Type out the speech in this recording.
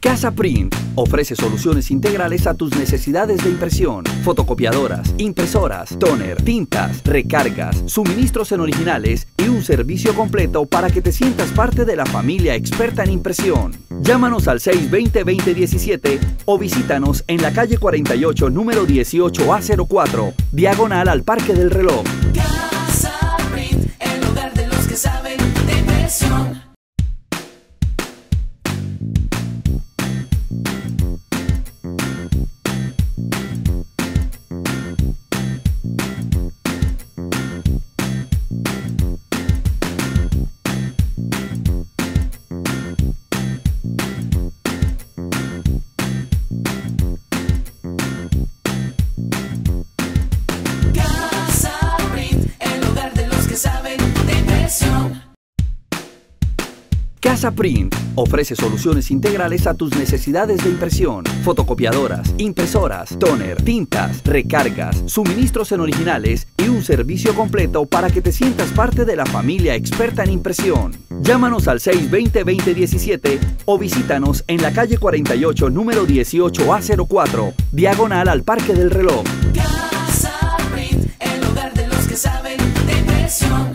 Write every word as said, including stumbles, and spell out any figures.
Casa Print ofrece soluciones integrales a tus necesidades de impresión, fotocopiadoras, impresoras, tóner, tintas, recargas, suministros en originales y un servicio completo para que te sientas parte de la familia experta en impresión. Llámanos al seis veinte, veinte diecisiete o visítanos en la calle cuarenta y ocho, número dieciocho A cero cuatro, diagonal al Parque del Reloj. Casa Print, el lugar de los que saben de impresión. Casa Print ofrece soluciones integrales a tus necesidades de impresión, fotocopiadoras, impresoras, tóner, tintas, recargas, suministros en originales y un servicio completo para que te sientas parte de la familia experta en impresión. Llámanos al seis veinte, veinte diecisiete o visítanos en la calle cuarenta y ocho, número dieciocho A cero cuatro, diagonal al Parque del Reloj. Casa Print, el lugar de los que saben de impresión.